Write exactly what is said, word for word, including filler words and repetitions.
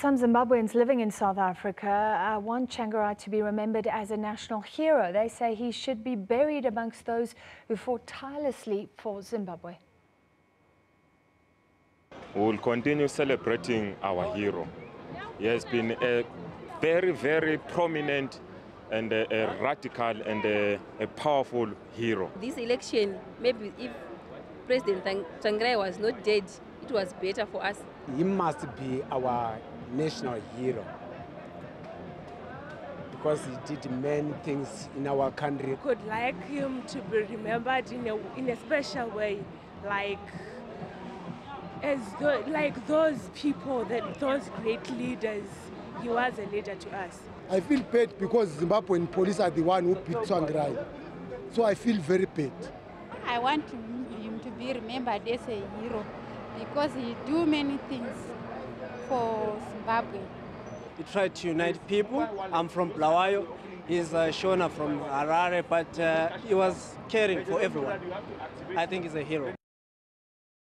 Some Zimbabweans living in South Africa uh, want Tsvangirai to be remembered as a national hero. They say he should be buried amongst those who fought tirelessly for Zimbabwe. We will continue celebrating our hero. He has been a very, very prominent and a, a radical and a, a powerful hero. This election, maybe if President Tsvangirai was not dead, it was better for us. He must be our national hero because he did many things in our country. I would like him to be remembered in a, in a special way, like as though, like those people, that those great leaders. He was a leader to us. I feel bad because Zimbabwean police are the one who beat Tsvangirai, so I feel very bad. I want him to be remembered as a hero because he do many things for Zimbabwe. He tried to unite people. I'm from Blawayo. He's uh, Shona from Harare, but uh, he was caring for everyone. I think he's a hero.